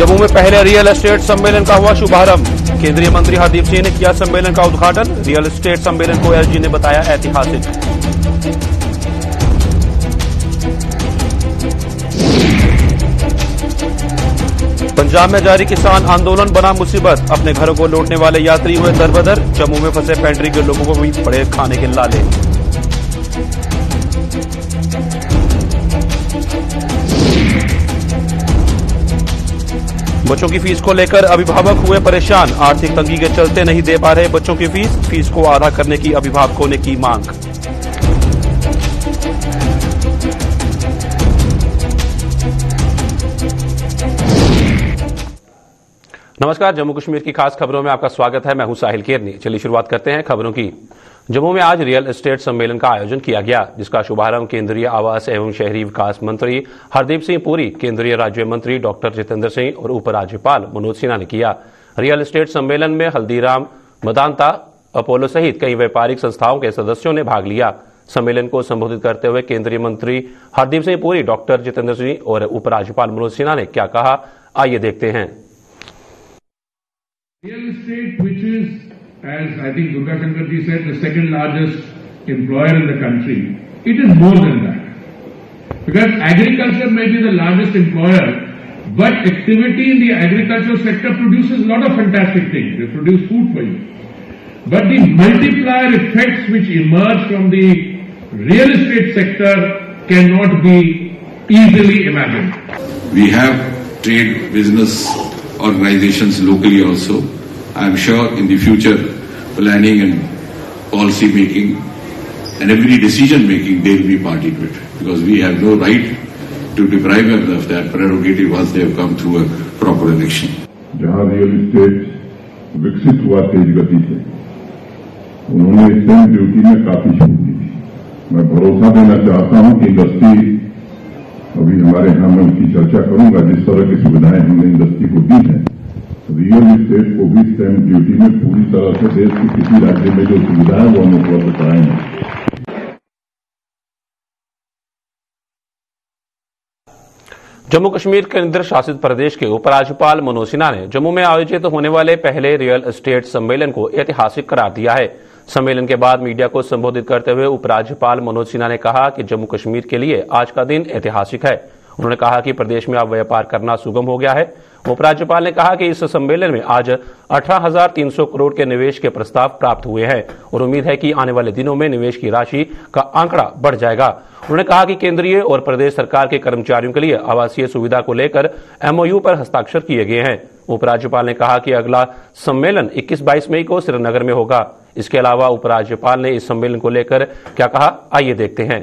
जम्मू में पहले real estate सम्मेलन का हुआ शुभारंभ। केंद्रीय मंत्री हरदीप सिंह ने किया सम्मेलन का उद्घाटन। रियल एस्टेट सम्मेलन को एलजी ने बताया ऐतिहासिक। पंजाब में जारी किसान आंदोलन बना मुसीबत। अपने घरों को लौटने वाले यात्री हुए दरबदर। जम्मू में फंसे पेंड्री के लोगों को भी पड़े खाने के लाले। बच्चों की फीस को लेकर अभिभावक हुए परेशान। आर्थिक तंगी के चलते नहीं दे पा रहे बच्चों की फीस को आधा करने की अभिभावकों ने की मांग। नमस्कार, जम्मू कश्मीर की खास खबरों में आपका स्वागत है। मैं हूं साहिल केरनी। चलिए शुरुआत करते हैं खबरों की। जम्मू में आज रियल एस्टेट सम्मेलन का आयोजन किया गया, जिसका शुभारंभ केंद्रीय आवास एवं शहरी विकास मंत्री हरदीप सिंह पुरी, केंद्रीय राज्य मंत्री डॉक्टर जितेंद्र सिंह और उपराज्यपाल मनोज सिन्हा ने किया। रियल एस्टेट सम्मेलन में हल्दीराम, मदांता, अपोलो सहित कई व्यापारिक संस्थाओं के सदस्यों ने भाग लिया। सम्मेलन को संबोधित करते हुए केंद्रीय मंत्री हरदीप सिंह पुरी, डॉक्टर जितेंद्र सिंह और उपराज्यपाल मनोज सिन्हा ने क्या कहा, आइए देखते हैं। Real estate, which is, as I think Durga Shankar ji said, the second largest employer in the country, it is more than that. Because agriculture may be the largest employer, but activity in the agricultural sector produces a lot of fantastic things. They produce food for you. But the multiplier effects which emerge from the real estate sector cannot be easily imagined. We have trade business organizations locally also. I am sure in the future planning and policy making and every decision making they will be party to it, because we have no right to deprive them of that prerogative once they have come through a proper election. जहाँ real estate विकसित हुआ तेज गति से, उन्होंने stamp duty में काफी छूट दी थी। मैं भरोसा देना चाहता हूँ कि इंडस्ट्री, अभी हमारे यहाँ मैं उनकी चर्चा करूंगा, जिस तरह की सुविधाएं हमने इंडस्ट्री को दी है, रियल इस्टेट को भी स्टैंप ड्यूटी में पूरी तरह से देश के किसी राज्य में जो सुविधाएं वो हम उपलब्ध कराएंगे। जम्मू कश्मीर केंद्र शासित प्रदेश के उपराज्यपाल मनोज सिन्हा ने जम्मू में आयोजित होने वाले पहले रियल एस्टेट सम्मेलन को ऐतिहासिक करार दिया है। सम्मेलन के बाद मीडिया को संबोधित करते हुए उपराज्यपाल मनोज सिन्हा ने कहा कि जम्मू कश्मीर के लिए आज का दिन ऐतिहासिक है। उन्होंने कहा कि प्रदेश में अब व्यापार करना सुगम हो गया है। उपराज्यपाल ने कहा कि इस सम्मेलन में आज 18,300 करोड़ के निवेश के प्रस्ताव प्राप्त हुए हैं और उम्मीद है कि आने वाले दिनों में निवेश की राशि का आंकड़ा बढ़ जाएगा। उन्होंने कहा कि केंद्रीय और प्रदेश सरकार के कर्मचारियों के लिए आवासीय सुविधा को लेकर एमओयू पर हस्ताक्षर किए गए हैं। उपराज्यपाल ने कहा कि अगला सम्मेलन 21-22 मई को श्रीनगर में होगा। इसके अलावा उपराज्यपाल ने इस सम्मेलन को लेकर क्या कहा, आइए देखते हैं।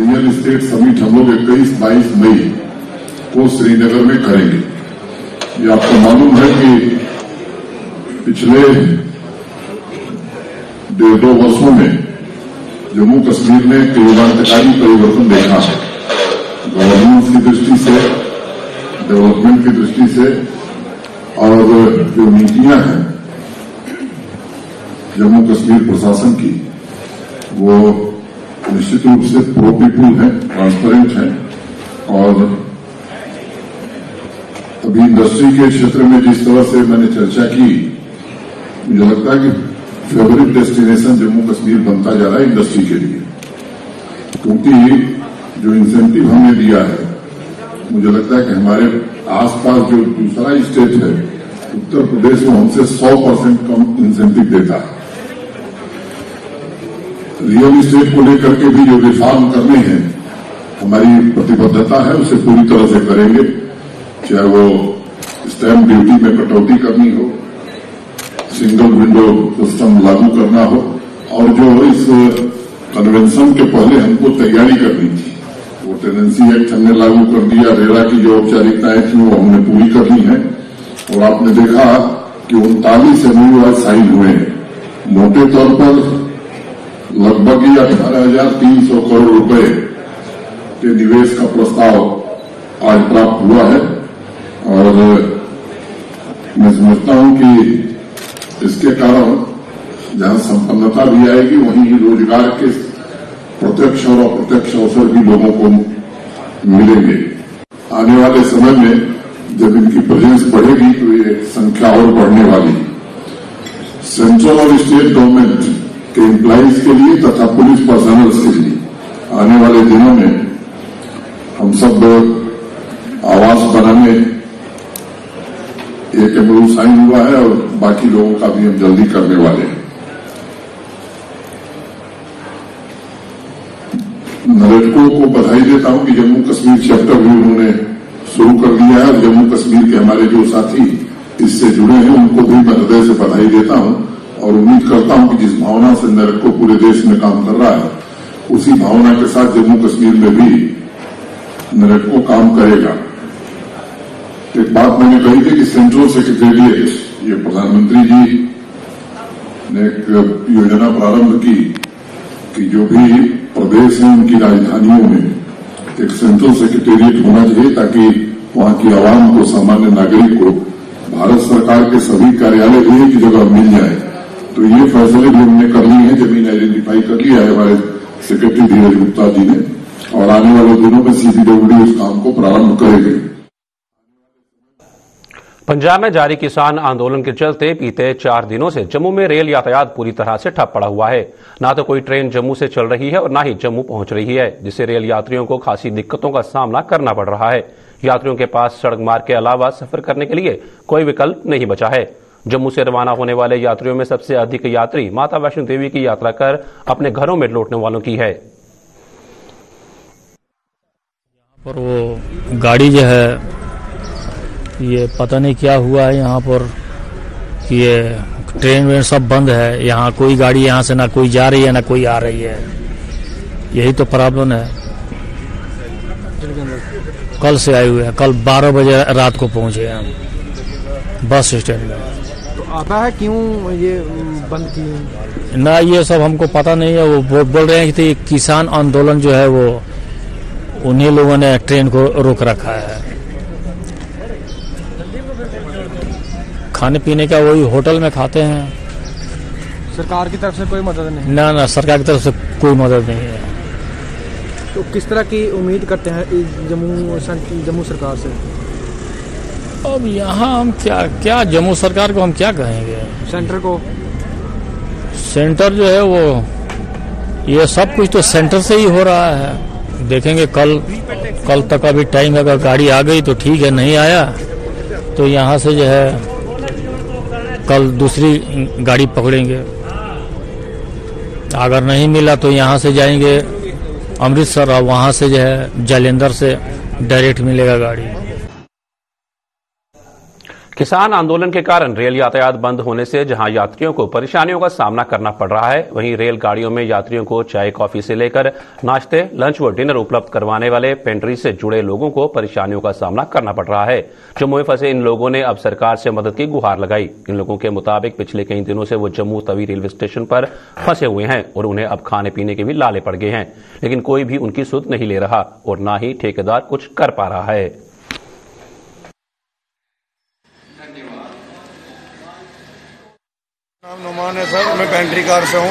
रियल एस्टेट समिट हम लोग 21-22 मई को श्रीनगर में करेंगे। ये आपको मालूम है कि पिछले डेढ़ दो वर्षों में जम्मू कश्मीर ने क्रांतिकारी परिवर्तन देखा है। गवर्नेंस की दृष्टि से, डेवलपमेंट की दृष्टि से और जो नीतियां हैं जम्मू कश्मीर प्रशासन की, वो निश्चित रूप से प्रो पीपुल है, ट्रांसपेरेंट है। और अभी इंडस्ट्री के क्षेत्र में जिस तरह से मैंने चर्चा की, मुझे लगता है कि फेवरेट डेस्टिनेशन जम्मू कश्मीर बनता जा रहा है इंडस्ट्री के लिए, क्योंकि जो इंसेंटिव हमने दिया है, मुझे लगता है कि हमारे आसपास जो दूसरा स्टेट है, उत्तर प्रदेश वो हमसे 100% कम इंसेंटिव देता है। रियल इस्टेट को लेकर के भी जो रिफॉर्म करने हैं, हमारी प्रतिबद्धता है, उसे पूरी तरह से करेंगे। चाहे वो स्टैंप ड्यूटी में कटौती करनी हो, सिंगल विंडो सिस्टम लागू करना हो, और जो इस कन्वेंशन के पहले हमको तैयारी करनी थी, वो टेनेंसी एक्ट हमने लागू कर दिया। रेरा की जो औपचारिकताएं थी वो हमने पूरी कर ली है। और आपने देखा कि 39 एमओयू साइन हुए। मोटे तौर पर लगभग ही 18,300 करोड़ रुपए के निवेश का प्रस्ताव आज प्राप्त हुआ है। और मैं समझता हूं कि इसके कारण जहां संपन्नता भी आएगी, वहीं ही रोजगार के प्रत्यक्ष और अप्रत्यक्ष अवसर भी लोगों को मिलेंगे। आने वाले समय में जब इनकी प्रेजेंस बढ़ेगी तो ये संख्या और बढ़ने वाली। सेंट्रल और स्टेट गवर्नमेंट के एम्प्लॉइज के लिए तथा पुलिस पर्सनल के लिए आने वाले दिनों में हम सब आवास बनाने एक एमओयू साइन हुआ है और बाकी लोगों का भी हम जल्दी करने वाले हैं। नरेटको को बधाई देता हूं कि जम्मू कश्मीर चैप्टर भी उन्होंने शुरू कर दिया है और जम्मू कश्मीर के हमारे जो साथी इससे जुड़े हैं उनको भी मैं हृदय से बधाई देता हूं और उम्मीद करता हूं कि जिस भावना से नरेटको पूरे देश में काम कर रहा है उसी भावना के साथ जम्मू कश्मीर में भी नरेटको काम करेगा। एक बात मैंने कही थी कि सेंट्रल सेक्रेटेरिएट, ये प्रधानमंत्री जी ने एक योजना प्रारंभ की कि जो भी प्रदेश हैं उनकी राजधानियों में एक सेंट्रल सेक्रेटेरिएट होना चाहिए ताकि वहां की आवाम को, सामान्य नागरिक को भारत सरकार के सभी कार्यालय एक जगह मिल जाए। तो ये फैसले भी हमने कर लिए हैं, जमीन आइडेंटिफाई कर लिया है हमारे सेक्रेटरी धीरज गुप्ता जी ने और आने वाले दिनों में सीपीडब्ल्यूडी इस काम को प्रारंभ करेगी। पंजाब में जारी किसान आंदोलन के चलते बीते 4 दिनों से जम्मू में रेल यातायात पूरी तरह से ठप पड़ा हुआ है। ना तो कोई ट्रेन जम्मू से चल रही है और ना ही जम्मू पहुंच रही है, जिससे रेल यात्रियों को खासी दिक्कतों का सामना करना पड़ रहा है। यात्रियों के पास सड़क मार्ग के अलावा सफर करने के लिए कोई विकल्प नहीं बचा है। जम्मू से रवाना होने वाले यात्रियों में सबसे अधिक यात्री माता वैष्णो देवी की यात्रा कर अपने घरों में लौटने वालों की है। पर वो गाड़ी जो है ये पता नहीं क्या हुआ है यहाँ पर कि ये ट्रेन वेन सब बंद है, यहाँ कोई गाड़ी यहाँ से ना कोई जा रही है ना कोई आ रही है, यही तो प्रॉब्लम है। कल से आए हुए हैं, कल 12 बजे रात को पहुंचे हम बस स्टैंड में। तो आता है क्यों ये बंद किए ना ये सब हमको पता नहीं है। वो बोल रहे हैं कि किसान आंदोलन जो है वो उन्हीं लोगों ने ट्रेन को रोक रखा है। खाने पीने का वही होटल में खाते हैं। सरकार की तरफ से कोई मदद नहीं? ना ना, सरकार की तरफ से कोई मदद नहीं है। तो किस तरह की उम्मीद करते हैं जम्मू सरकार से? अब यहाँ हम क्या जम्मू सरकार को हम क्या कहेंगे? सेंटर को, सेंटर जो है वो ये सब कुछ तो सेंटर से ही हो रहा है। देखेंगे कल तक अभी टाइम है, अगर गाड़ी आ गई तो ठीक है, नहीं आया तो यहाँ से जो है कल दूसरी गाड़ी पकड़ेंगे। अगर नहीं मिला तो यहाँ से जाएंगे अमृतसर और वहाँ से जो है जालंधर से डायरेक्ट मिलेगा गाड़ी। किसान आंदोलन के कारण रेल यातायात बंद होने से जहां यात्रियों को परेशानियों का सामना करना पड़ रहा है, वहीं रेलगाड़ियों में यात्रियों को चाय कॉफी से लेकर नाश्ते, लंच व डिनर उपलब्ध करवाने वाले पेंट्री से जुड़े लोगों को परेशानियों का सामना करना पड़ रहा है। जम्मू में फंसे इन लोगों ने अब सरकार से मदद की गुहार लगाई। इन लोगों के मुताबिक पिछले कई दिनों से वो जम्मू तवी रेलवे स्टेशन पर फंसे हुए हैं और उन्हें अब खाने पीने के भी लाले पड़ गए हैं, लेकिन कोई भी उनकी सुध नहीं ले रहा और न ही ठेकेदार कुछ कर पा रहा है। नाम नुमान है सर, मैं पेंट्री कार से हूँ।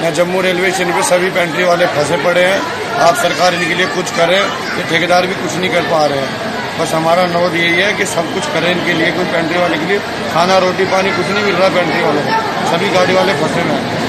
मैं जम्मू रेलवे स्टेशन पे सभी पेंट्री वाले फंसे पड़े हैं। आप सरकार इनके लिए कुछ करें, ये ठेकेदार भी कुछ नहीं कर पा रहे हैं। बस हमारा अनुरोध यही है कि सब कुछ करें इनके लिए, कोई पेंट्री वाले के लिए खाना रोटी पानी कुछ नहीं मिल रहा पेंट्री वालों को, सभी गाड़ी वाले फंसे हुए हैं।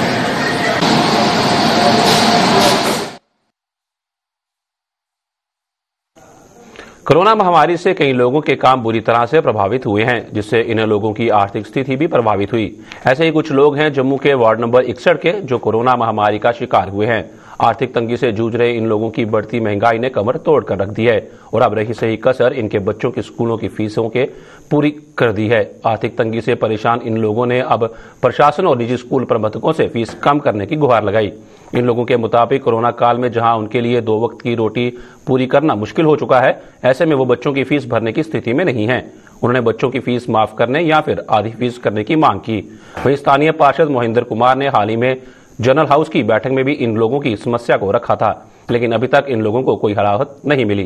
कोरोना महामारी से कई लोगों के काम बुरी तरह से प्रभावित हुए हैं, जिससे इन लोगों की आर्थिक स्थिति भी प्रभावित हुई। ऐसे ही कुछ लोग हैं जम्मू के वार्ड नंबर 61 के जो कोरोना महामारी का शिकार हुए हैं। आर्थिक तंगी से जूझ रहे इन लोगों की बढ़ती महंगाई ने कमर तोड़कर रख दी है और अब रही सही कसर इनके बच्चों के स्कूलों की फीसों के पूरी कर दी है। आर्थिक तंगी से परेशान इन लोगों ने अब प्रशासन और निजी स्कूल प्रबंधकों से फीस कम करने की गुहार लगाई। इन लोगों के मुताबिक कोरोना काल में जहां उनके लिए 2 वक्त की रोटी पूरी करना मुश्किल हो चुका है, ऐसे में वो बच्चों की फीस भरने की स्थिति में नहीं है। उन्होंने बच्चों की फीस माफ करने या फिर आधी फीस करने की मांग की। वहीं स्थानीय पार्षद मोहिंदर कुमार ने हाल ही में जनरल हाउस की बैठक में भी इन लोगों की समस्या को रखा था, लेकिन अभी तक इन लोगों को कोई राहत नहीं मिली।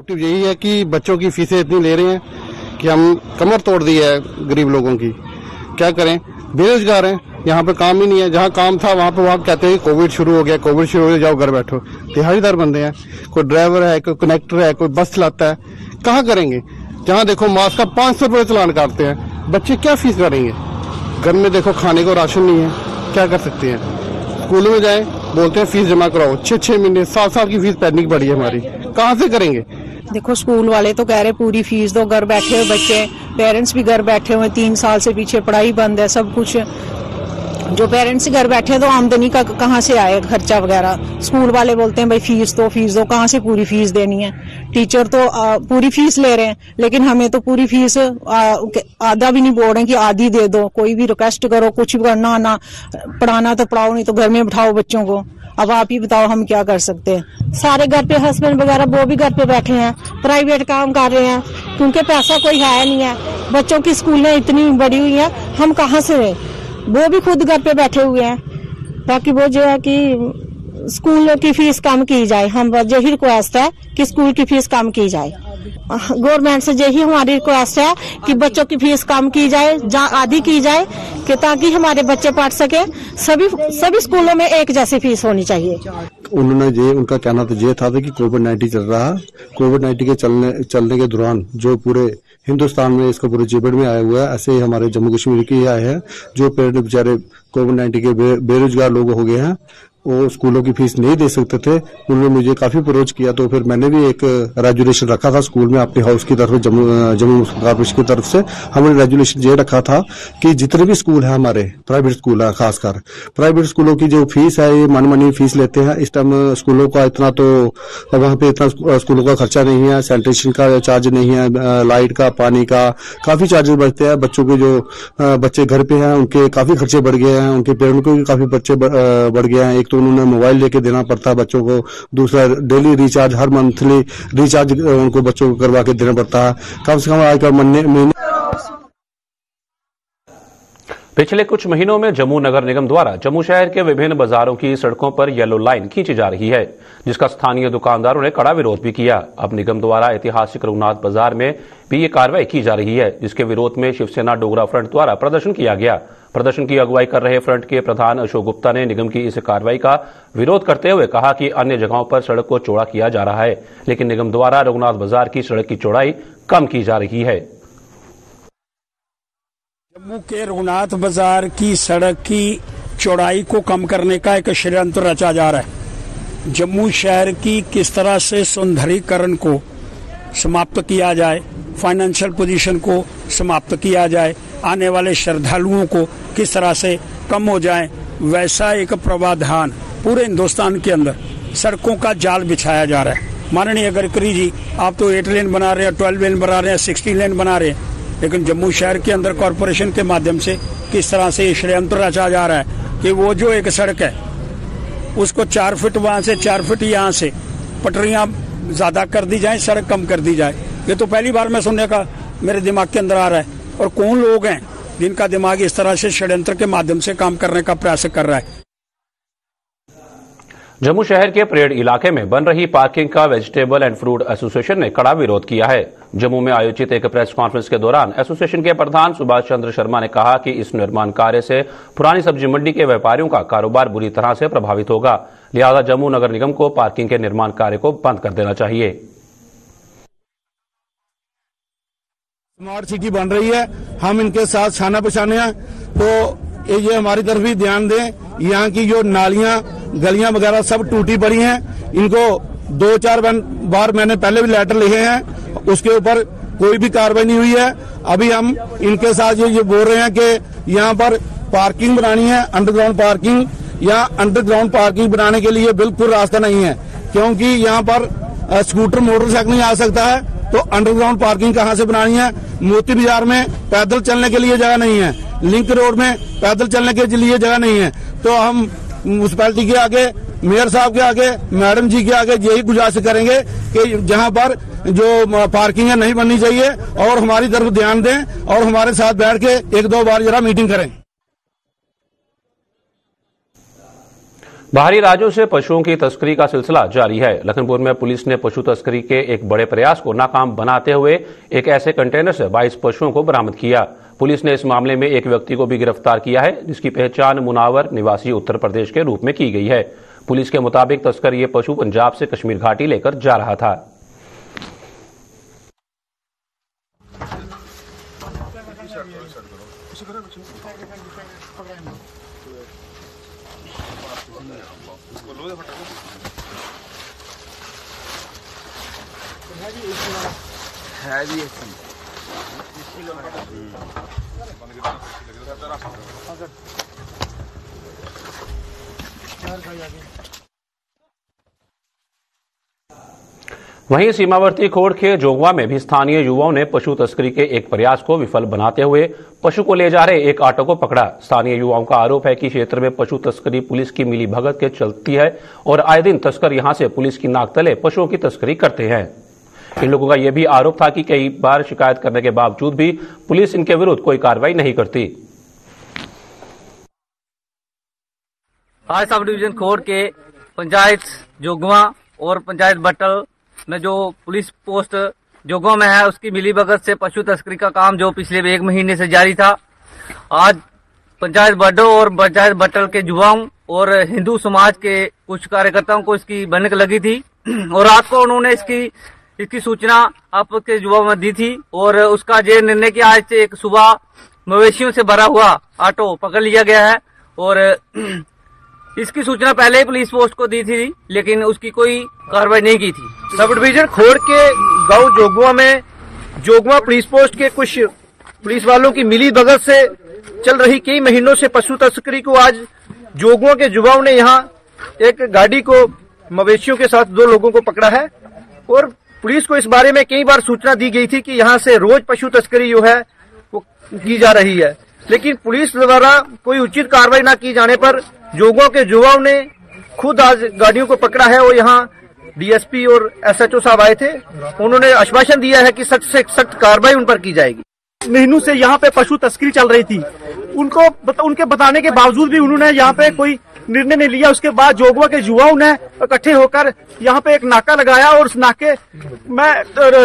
मोटिव यही है कि बच्चों की फीसें इतनी ले रहे हैं कि हम कमर तोड़ दी है गरीब लोगों की। क्या करें, बेरोजगार हैं, यहाँ पे काम ही नहीं है, जहाँ काम था वहाँ पे वहाँ कहते हैं कोविड शुरू हो गया, कोविड शुरू हो गया, जाओ घर बैठो। दिहाड़ीदार बंदे हैं, कोई ड्राइवर है, कोई कनेक्टर है, कोई बस चलाता है, कहाँ करेंगे? जहाँ देखो मास्क का 500 रुपये चलान काटते हैं, बच्चे क्या फीस करेंगे? घर में देखो खाने को राशन नहीं है, क्या कर सकते हैं? स्कूलों में जाए बोलते हैं फीस जमा कराओ, 6-6 महीने 7 साल की फीस पैनिक पड़ी है हमारी, कहाँ से करेंगे? देखो स्कूल वाले तो कह रहे पूरी फीस दो, घर बैठे हुए बच्चे, पेरेंट्स भी घर बैठे हुए, 3 साल से पीछे पढ़ाई बंद है, सब कुछ। जो पेरेंट्स घर बैठे हैं तो आमदनी का कहाँ से आए खर्चा वगैरह? स्कूल वाले बोलते हैं भाई फीस दो, कहाँ से पूरी फीस देनी है? टीचर तो पूरी फीस ले रहे हैं, लेकिन हमें तो पूरी फीस आधा भी नहीं बोल रहे हैं कि आधी दे दो। कोई भी रिक्वेस्ट करो, कुछ भी करना आना, पढ़ाना तो पढ़ाओ, नहीं तो घर में बैठाओ बच्चों को। अब आप ही बताओ हम क्या कर सकते हैं? सारे घर पे हस्बैंड वगैरह वो भी घर पे बैठे हैं, प्राइवेट काम कर रहे हैं, क्योंकि पैसा कोई है नहीं है, बच्चों की स्कूलें इतनी बड़ी हुई हैं, हम कहाँ से रहे? वो भी खुद घर पे बैठे हुए हैं। बाकी वो जो है कि स्कूल की फीस कम की जाए, हम यही रिक्वेस्ट है कि स्कूल की फीस कम की जाए। गवर्नमेंट से यही हमारी रिक्वेस्ट है कि बच्चों की फीस कम की जाए, आधी की जाए, कि ताकि हमारे बच्चे पढ़ सके। सभी स्कूलों में एक जैसी फीस होनी चाहिए। उन्होंने ये उनका कहना तो ये था कि कोविड-19 चल रहा, कोविड-19 के चलने के दौरान जो पूरे हिंदुस्तान में इसको पूरे चपेट में आया हुआ है, ऐसे ही हमारे जम्मू कश्मीर के आए हैं, जो पेड़ बेचारे कोविड-19 के बेरोजगार लोग हो गए हैं, वो स्कूलों की फीस नहीं दे सकते थे। उन्होंने मुझे काफी अप्रोच किया, तो फिर मैंने भी एक रेजुलेशन रखा था स्कूल में अपने हाउस की तरफ, जम्मू कॉर्पोरेशन की तरफ से हमने रेजुलेशन ये रखा था कि जितने भी स्कूल है हमारे प्राइवेट स्कूल है, खासकर प्राइवेट स्कूलों की जो फीस है ये मनमानी फीस लेते हैं। इस टाइम स्कूलों का इतना तो वहाँ पे इतना स्कूलों का खर्चा नहीं है, सैनिटेशन का चार्ज नहीं है, लाइट का, पानी का काफी चार्जेस बचते हैं। बच्चों के जो बच्चे घर पे हैं उनके काफी खर्चे बढ़ गए हैं, उनके पेरेंट्स को भी काफी बच्चे बढ़ गए हैं। एक उन्होंने मोबाइल लेके देना पड़ता है बच्चों को, दूसरा डेली रिचार्ज, हर मंथली रिचार्ज उनको बच्चों को करवा के देना पड़ता है, कम से कम आज का महीने। पिछले कुछ महीनों में जम्मू नगर निगम द्वारा जम्मू शहर के विभिन्न बाजारों की सड़कों पर येलो लाइन खींची जा रही है, जिसका स्थानीय दुकानदारों ने कड़ा विरोध भी किया। अब निगम द्वारा ऐतिहासिक रघुनाथ बाजार में भी ये कार्रवाई की जा रही है, जिसके विरोध में शिवसेना डोगरा फ्रंट द्वारा प्रदर्शन किया गया। प्रदर्शन की अगुवाई कर रहे फ्रंट के प्रधान अशोक गुप्ता ने निगम की इस कार्रवाई का विरोध करते हुए कहा कि अन्य जगहों पर सड़क को चौड़ा किया जा रहा है, लेकिन निगम द्वारा रघुनाथ बाजार की सड़क की चौड़ाई कम की जा रही है। जम्मू के रघुनाथ बाजार की सड़क की चौड़ाई को कम करने का एक षड्यंत्र रचा जा रहा है। जम्मू शहर की किस तरह से सौंदर्यीकरण को समाप्त किया जाए, फाइनेंशियल पोजीशन को समाप्त किया जाए, आने वाले श्रद्धालुओं को किस तरह से कम हो जाए, वैसा एक प्रावधान पूरे हिंदुस्तान के अंदर सड़कों का जाल बिछाया जा रहा है। माननीय गडकरी जी, आप तो 8 लेन बना रहे हैं, 12 लेन बना रहे हैं, 16 लेन बना रहे हैं, लेकिन जम्मू शहर के अंदर कॉरपोरेशन के माध्यम से किस तरह से ये षड्यंत्र रचा जा रहा है कि वो जो एक सड़क है उसको 4 फीट वहाँ से, 4 फीट यहाँ से, पटरियाँ ज़्यादा कर दी जाए, सड़क कम कर दी जाए। ये तो पहली बार मैं सुनने का मेरे दिमाग के अंदर आ रहा है। और कौन लोग हैं जिनका दिमाग इस तरह से षड्यंत्र के माध्यम से काम करने का प्रयास कर रहा है? जम्मू शहर के परेड इलाके में बन रही पार्किंग का वेजिटेबल एंड फ्रूट एसोसिएशन ने कड़ा विरोध किया है। जम्मू में आयोजित एक प्रेस कॉन्फ्रेंस के दौरान एसोसिएशन के प्रधान सुभाष चंद्र शर्मा ने कहा कि इस निर्माण कार्य से पुरानी सब्जी मंडी के व्यापारियों का कारोबार बुरी तरह से प्रभावित होगा, लिहाजा जम्मू नगर निगम को पार्किंग के निर्माण कार्य को बंद कर देना चाहिए। स्मार्ट सिटी बन रही है, हम इनके साथ छाना पिछाने हैं, तो ये हमारी तरफ भी ध्यान दें। यहाँ की जो नालियाँ, गलियां वगैरह सब टूटी पड़ी हैं, इनको 2-4 बार मैंने पहले भी लेटर लिखे हैं, उसके ऊपर कोई भी कार्रवाई नहीं हुई है। अभी हम इनके साथ ये बोल रहे हैं कि यहाँ पर पार्किंग बनानी है, अंडरग्राउंड पार्किंग। यहाँ अंडरग्राउंड पार्किंग बनाने के लिए बिल्कुल रास्ता नहीं है, क्योंकि यहाँ पर स्कूटर, मोटरसाइकिल नहीं आ सकता है, तो अंडरग्राउंड पार्किंग कहाँ से बनानी है? मोती बाजार में पैदल चलने के लिए जगह नहीं है, लिंक रोड में पैदल चलने के लिए जगह नहीं है। तो हम म्यूनसिपैलिटी के आगे, मेयर साहब के आगे, मैडम जी के आगे यही गुजारिश करेंगे कि जहां पर जो पार्किंग है नहीं बननी चाहिए, और हमारी तरफ ध्यान दें और हमारे साथ बैठ के 1-2 बार जरा मीटिंग करें। बाहरी राज्यों से पशुओं की तस्करी का सिलसिला जारी है। लखनपुर में पुलिस ने पशु तस्करी के एक बड़े प्रयास को नाकाम बनाते हुए एक ऐसे कंटेनर से 22 पशुओं को बरामद किया। पुलिस ने इस मामले में एक व्यक्ति को भी गिरफ्तार किया है, जिसकी पहचान मुनावर निवासी उत्तर प्रदेश के रूप में की गई है। पुलिस के मुताबिक तस्कर ये पशु पंजाब से कश्मीर घाटी लेकर जा रहा था। वहीं सीमावर्ती खोड़खे जोगवा में भी स्थानीय युवाओं ने पशु तस्करी के एक प्रयास को विफल बनाते हुए पशु को ले जा रहे एक ऑटो को पकड़ा। स्थानीय युवाओं का आरोप है कि क्षेत्र में पशु तस्करी पुलिस की मिलीभगत के चलती है और आए दिन तस्कर यहां से पुलिस की नाक तले पशुओं की तस्करी करते हैं। इन लोगों का यह भी आरोप था कि कई बार शिकायत करने के बावजूद भी पुलिस इनके विरुद्ध कोई कार्रवाई नहीं करती। आज सब डिवीजन खोड़ के पंचायत जोगवा और पंचायत बटल में जो पुलिस पोस्ट जोगवा में है, उसकी मिलीभगत से पशु तस्करी का काम जो पिछले एक महीने से जारी था, आज पंचायत बडो और पंचायत बटल के युवाओं और हिंदू समाज के कुछ कार्यकर्ताओं को इसकी भनक लगी थी और रात को उन्होंने इसकी सूचना आपके युवा में दी थी और उसका ये निर्णय कि आज से एक सुबह मवेशियों से भरा हुआ ऑटो पकड़ लिया गया है और इसकी सूचना पहले ही पुलिस पोस्ट को दी थी, लेकिन उसकी कोई कार्रवाई नहीं की थी। सब डिवीजन खोड़ के गांव जोगवा में जोगवा पुलिस पोस्ट के कुछ पुलिस वालों की मिलीभगत से चल रही कई महीनों से पशु तस्करी को आज जोगवा के युवाओं ने यहाँ एक गाड़ी को मवेशियों के साथ दो लोगों को पकड़ा है और पुलिस को इस बारे में कई बार सूचना दी गई थी कि यहाँ से रोज पशु तस्करी जो है वो की जा रही है, लेकिन पुलिस द्वारा कोई उचित कार्रवाई न की जाने पर जोगों के युवाओं ने खुद आज गाड़ियों को पकड़ा है और यहाँ डीएसपी और एसएचओ साहब आए थे। उन्होंने आश्वासन दिया है कि सख्त से सख्त कार्रवाई उन पर की जाएगी। महीनों से यहाँ पे पशु तस्करी चल रही थी, उनके बताने के बावजूद भी उन्होंने यहाँ पे कोई निर्णय नहीं लिया। उसके बाद जोगवा के युवाओं ने इकट्ठे होकर यहाँ पे एक नाका लगाया और उस नाके में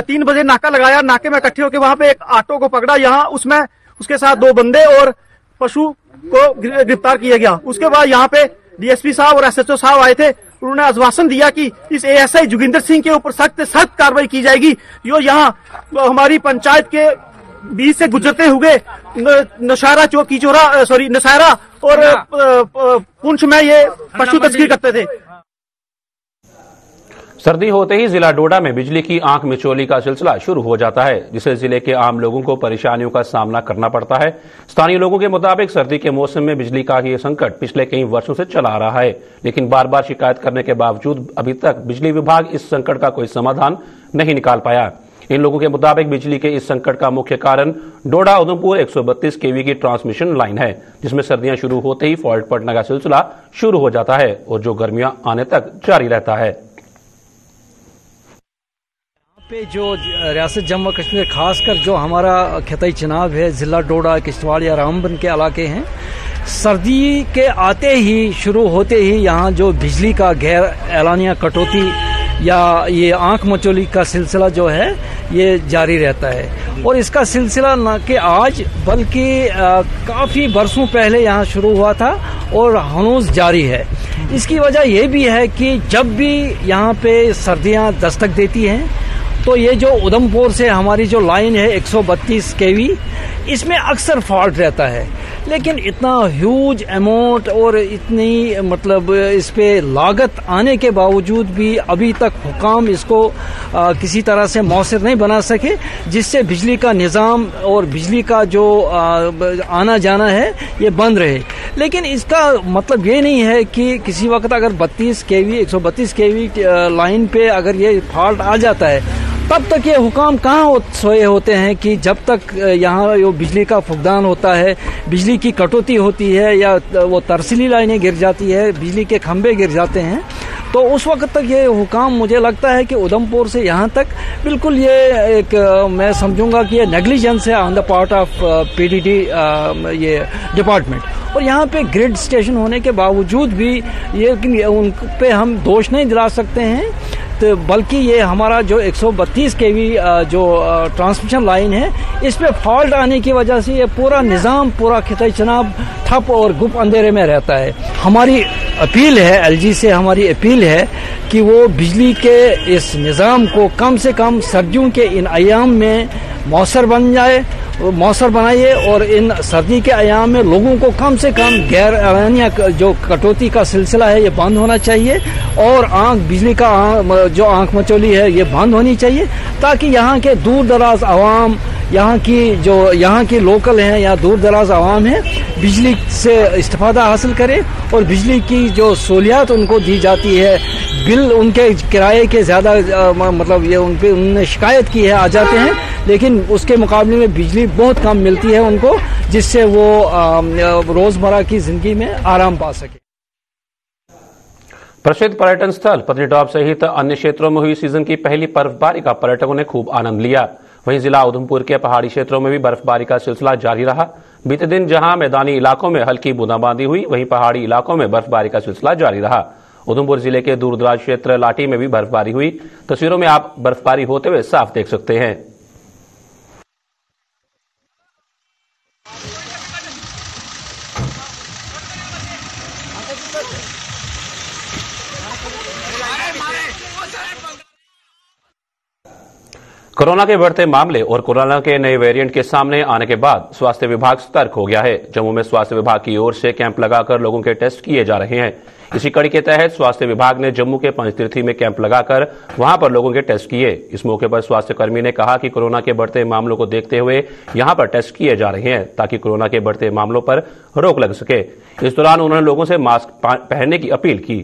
3 बजे नाका लगाया। नाके में इकट्ठे होकर वहाँ पे एक ऑटो को पकड़ा, यहाँ उसमें उसके साथ 2 बंदे और पशु को गिरफ्तार किया गया। उसके बाद यहाँ पे डीएसपी साहब और एसएचओ साहब आए थे, उन्होंने आश्वासन दिया कि इस एएसआई जोगिंदर सिंह के ऊपर सख्त सख्त कार्रवाई की जाएगी, जो यहाँ हमारी पंचायत के बीच से गुजरते हुए नशारा और पुंछ में ये पशु तस्करी करते थे। सर्दी होते ही जिला डोडा में बिजली की आंख मिचोली का सिलसिला शुरू हो जाता है, जिससे जिले के आम लोगों को परेशानियों का सामना करना पड़ता है। स्थानीय लोगों के मुताबिक सर्दी के मौसम में बिजली का ये संकट पिछले कई वर्षों से चला आ रहा है, लेकिन बार बार शिकायत करने के बावजूद अभी तक बिजली विभाग इस संकट का कोई समाधान नहीं निकाल पाया। इन लोगों के मुताबिक बिजली के इस संकट का मुख्य कारण डोडा उधमपुर 132 केवी की ट्रांसमिशन लाइन है, जिसमें सर्दियां शुरू होते ही फॉल्ट पड़ने का सिलसिला शुरू हो जाता है और जो गर्मियां आने तक जारी रहता है। यहाँ पे जो रियासत जम्मू कश्मीर खासकर जो हमारा खतई चिनाब है, जिला डोडा किश्तवाड़ या रामबन के इलाके हैं, सर्दी के आते ही शुरू होते ही यहाँ जो बिजली का गैर एलानिया कटौती या ये आंख मचोली का सिलसिला जो है ये जारी रहता है और इसका सिलसिला न कि आज बल्कि काफ़ी बरसों पहले यहाँ शुरू हुआ था और हनूज जारी है। इसकी वजह ये भी है कि जब भी यहाँ पे सर्दियाँ दस्तक देती हैं तो ये जो उधमपुर से हमारी जो लाइन है 132 केवी, इसमें अक्सर फॉल्ट रहता है, लेकिन इतना ह्यूज अमाउंट और इतनी मतलब इस पर लागत आने के बावजूद भी अभी तक हुकाम इसको किसी तरह से मौसर नहीं बना सके, जिससे बिजली का निज़ाम और बिजली का जो आना जाना है ये बंद रहे। लेकिन इसका मतलब ये नहीं है कि किसी वक्त अगर 132 केवी लाइन पे अगर ये फॉल्ट आ जाता है तब तक ये हुकाम कहाँ सोए होते हैं कि जब तक यहाँ जो बिजली का फुकदान होता है, बिजली की कटौती होती है या वो तरसीली लाइनें गिर जाती है, बिजली के खंभे गिर जाते हैं, तो उस वक्त तक ये हुकाम मुझे लगता है कि उधमपुर से यहाँ तक बिल्कुल ये एक मैं समझूंगा कि ये नेग्लिजेंस है on the part of PDD ये डिपार्टमेंट। और यहाँ पे ग्रिड स्टेशन होने के बावजूद भी ये उन पे हम दोष नहीं दिला सकते हैं तो बल्कि ये हमारा जो 132 केवी जो ट्रांसमिशन लाइन है इस पर फॉल्ट आने की वजह से ये पूरा निज़ाम पूरा खिताई चनाब ठप और गुप अंधेरे में रहता है। हमारी अपील है एलजी से, हमारी अपील है कि वो बिजली के इस निज़ाम को कम से कम सर्दियों के इन आयाम में मौसर बन जाए, मौसर बनाइए और इन सर्दी के आयाम में लोगों को कम से कम गैर अलानिया जो कटौती का सिलसिला है ये बंद होना चाहिए और आंख बिजली का जो आंख मचोली है ये बंद होनी चाहिए ताकि यहाँ के दूर दराज आवाम, यहाँ की लोकल हैं या दूर दराज आवाम है, बिजली से इस्तेफादा हासिल करें और बिजली की जो सहूलियात उनको दी जाती है, बिल उनके किराए के ज़्यादा मतलब ये उन पर उनने शिकायत की है, आ जाते हैं लेकिन उसके मुकाबले में बिजली बहुत कम मिलती है उनको, जिससे वो रोजमर्रा की जिंदगी में आराम पा सके। प्रसिद्ध पर्यटन स्थल पत्नीटॉप सहित अन्य क्षेत्रों में हुई सीजन की पहली बर्फबारी का पर्यटकों ने खूब आनंद लिया। वहीं जिला उधमपुर के पहाड़ी क्षेत्रों में भी बर्फबारी का सिलसिला जारी रहा। बीते दिन जहां मैदानी इलाकों में हल्की बूंदाबांदी हुई, वहीं पहाड़ी इलाकों में बर्फबारी का सिलसिला जारी रहा। उधमपुर जिले के दूरदराज क्षेत्र लाठी में भी बर्फबारी हुई। तस्वीरों में आप बर्फबारी होते हुए साफ देख सकते हैं। कोरोना के बढ़ते मामले और कोरोना के नए वेरिएंट के सामने आने के बाद स्वास्थ्य विभाग सतर्क हो गया है। जम्मू में स्वास्थ्य विभाग की ओर से कैंप लगाकर लोगों के टेस्ट किए जा रहे हैं। इसी कड़ी के तहत स्वास्थ्य विभाग ने जम्मू के पंचतीर्थी में कैंप लगाकर वहां पर लोगों के टेस्ट किए। इस मौके पर स्वास्थ्यकर्मी ने कहा कि कोरोना के बढ़ते मामलों को देखते हुए यहां पर टेस्ट किए जा रहे हैं ताकि कोरोना के बढ़ते मामलों पर रोक लग सके। इस दौरान उन्होंने लोगों से मास्क पहनने की अपील की।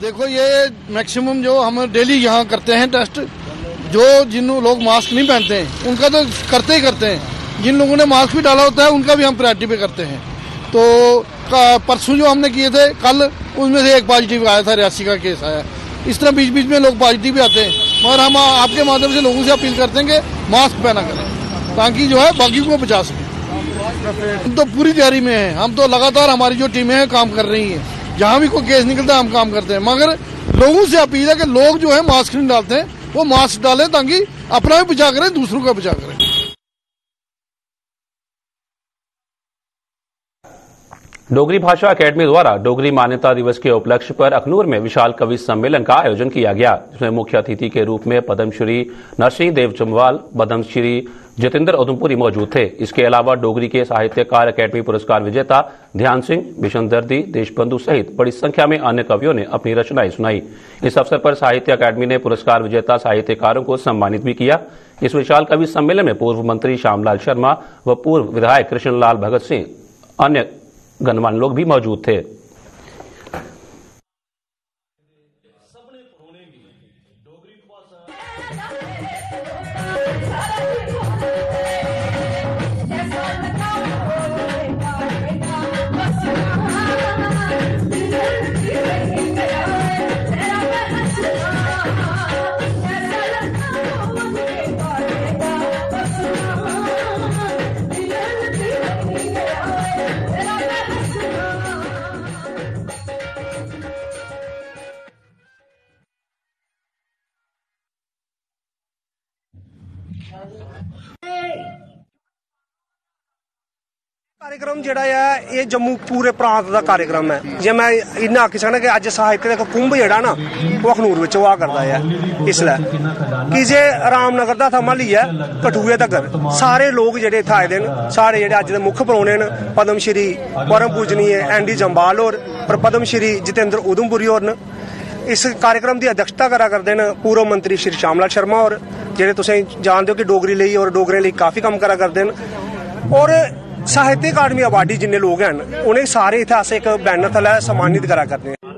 देखो ये मैक्सिमम जो हम डेली यहाँ करते हैं टेस्ट, जो जिन लोग मास्क नहीं पहनते हैं उनका तो करते ही करते हैं, जिन लोगों ने मास्क भी डाला होता है उनका भी हम प्रायोरिटी पे करते हैं। तो परसों जो हमने किए थे कल, उसमें से एक पॉजिटिव आया था, 83 का केस आया। इस तरह बीच बीच में लोग पॉजिटिव भी आते हैं, मगर हम आपके माध्यम से लोगों से अपील करते हैं कि मास्क पहना करें ताकि जो है बाकी को बचा सकें। हम तो पूरी तैयारी में हैं, हम तो लगातार हमारी जो टीमें हैं काम कर रही हैं, जहाँ भी कोई केस निकलता है हम काम करते हैं, मगर लोगों से अपील है कि लोग जो है मास्क नहीं डालते हैं वो मास्क डालें ताकि अपना भी बचा करें, दूसरों का बचा करें। डोगरी भाषा अकेडमी द्वारा डोगरी मान्यता दिवस के उपलक्ष्य पर अखनूर में विशाल कवि सम्मेलन का आयोजन किया गया, जिसमें मुख्य अतिथि के रूप में पद्मश्री नरसिंह देव चंवाल, पद्मश्री जितेंद्र उधमपुरी मौजूद थे। इसके अलावा डोगरी के साहित्यकार अकेडमी पुरस्कार विजेता ध्यान सिंह, बिशन दर्दी, देशबंधु सहित बड़ी संख्या में अन्य कवियों ने अपनी रचनाएं सुनाई। इस अवसर पर साहित्य अकादमी ने पुरस्कार विजेता साहित्यकारों को सम्मानित भी किया। इस विशाल कवि सम्मेलन में पूर्व मंत्री श्यामलाल शर्मा व पूर्व विधायक कृष्ण भगत सिंह अन्य गणमान्य लोग भी मौजूद थे। कार्यक्रम जेड़ा ऐ एह् जम्मू पूरे प्रांत दा कार्यक्रम ऐ। जे मैं इन्ना आखी सकना कि अज्ज साहित्य दा कुंभ जेड़ा ना ओह् अखनूर विच होआ करदा ऐ इसलै, कि जे रामनगर दा थमां लेइयै कठुए तगर सारे लोग जेड़े इत्थे आए दे न। सारे जेड़े अज्ज दे मुक्ख परौने न पद्म श्री परम पूजनीय एनडी जम्बाल होर पर पद्म श्री जितेंद्र उधमपुरी होर न। इस कार्यक्रम की अध्यक्षता करा करदे न पूर्व मंत्री श्री श्यामलाल शर्मा होर, जेह्ड़े तुसें जानदे हो कि डोगरी लेई और डोगरें लेई काफ़ी कम्म करा करदे न। और साहित्य अकादमी अवार्डी जिन्ने लोग हैं उ'नें सारे इत्थें अस इक बैनर थल्लै सम्मानित करा करदे आं।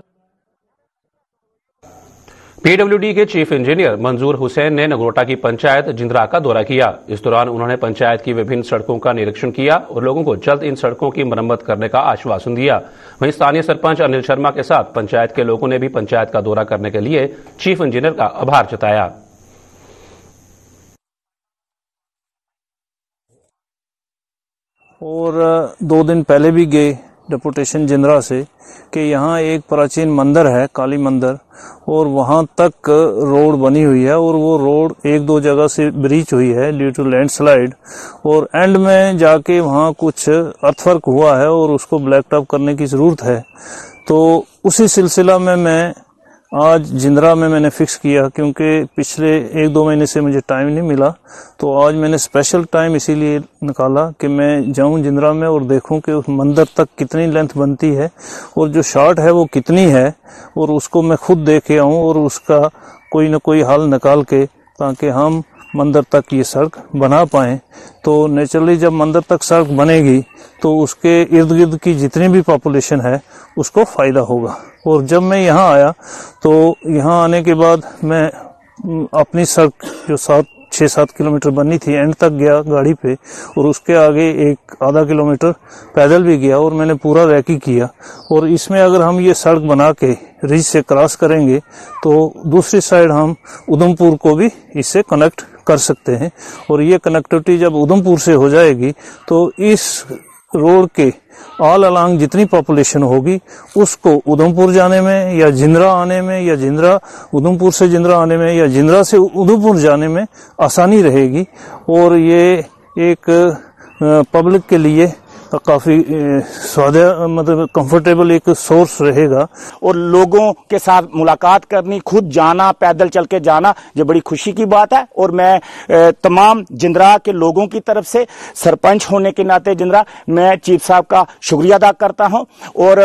पीडब्ल्यूडी के चीफ इंजीनियर मंजूर हुसैन ने नगरोटा की पंचायत जिंद्रा का दौरा किया। इस दौरान उन्होंने पंचायत की विभिन्न सड़कों का निरीक्षण किया और लोगों को जल्द इन सड़कों की मरम्मत करने का आश्वासन दिया। वहीं स्थानीय सरपंच अनिल शर्मा के साथ पंचायत के लोगों ने भी पंचायत का दौरा करने के लिए चीफ इंजीनियर का आभार जताया। और 2 दिन पहले भी गए डिपुटेशन जिंद्रा से कि यहाँ एक प्राचीन मंदिर है, काली मंदिर, और वहाँ तक रोड बनी हुई है और वो रोड 1-2 जगह से ब्रीच हुई है ड्यू टू लैंडस्लाइड, और एंड में जाके वहाँ कुछ अर्थवर्क हुआ है और उसको ब्लैक टॉप करने की ज़रूरत है। तो उसी सिलसिला में मैं आज जिंद्रा में मैंने फिक्स किया, क्योंकि पिछले 1-2 महीने से मुझे टाइम नहीं मिला, तो आज मैंने स्पेशल टाइम इसीलिए निकाला कि मैं जाऊं जिंद्रा में और देखूं कि उस मंदिर तक कितनी लेंथ बनती है और जो शॉर्ट है वो कितनी है, और उसको मैं खुद देख के आऊं और उसका कोई ना कोई हल निकाल के, ताकि हम मंदिर तक ये सड़क बना पाएँ। तो नेचुरली जब मंदिर तक सड़क बनेगी तो उसके इर्द गिर्द की जितनी भी पॉपुलेशन है उसको फ़ायदा होगा। और जब मैं यहाँ आया तो यहाँ आने के बाद मैं अपनी सड़क जो 6-7 किलोमीटर बननी थी एंड तक गया गाड़ी पे, और उसके आगे 1-1/2 किलोमीटर पैदल भी गया और मैंने पूरा रैकी किया। और इसमें अगर हम ये सड़क बना के रिज से क्रॉस करेंगे तो दूसरी साइड हम उधमपुर को भी इससे कनेक्ट कर सकते हैं, और ये कनेक्टिविटी जब उधमपुर से हो जाएगी तो इस रोड के ऑल अलांग जितनी पॉपुलेशन होगी उसको उधमपुर जाने में या जिंद्रा आने में या जिंद्रा उधमपुर से जिंद्रा आने में या जिंद्रा से उधमपुर जाने में आसानी रहेगी। और ये एक पब्लिक के लिए काफ़ी कंफर्टेबल एक सोर्स रहेगा, और लोगों के साथ मुलाकात करनी, खुद जाना, पैदल चल के जाना, ये बड़ी खुशी की बात है। और मैं तमाम जिंद्रा के लोगों की तरफ से, सरपंच होने के नाते जिंद्रा, मैं चीफ साहब का शुक्रिया अदा करता हूं और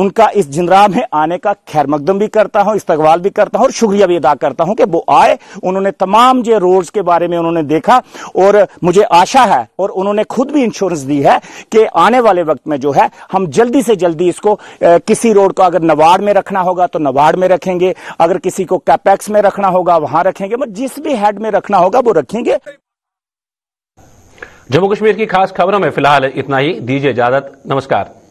उनका इस जिंद्रा में आने का खैर मकदम भी करता हूं, इस्तकबाल भी करता हूं और शुक्रिया भी अदा करता हूं कि वो आए। उन्होंने तमाम जो रोड्स के बारे में उन्होंने देखा और मुझे आशा है, और उन्होंने खुद भी इंश्योरेंस दी है कि आने वाले वक्त में जो है हम जल्दी से जल्दी इसको किसी रोड को अगर नवाड़ में रखना होगा तो नवाड़ में रखेंगे, अगर किसी को कैपेक्स में रखना होगा वहां रखेंगे, मतलब जिस भी हेड में रखना होगा वो रखेंगे। जम्मू कश्मीर की खास खबरों में फिलहाल इतना ही, दीजिए इजाजत, नमस्कार।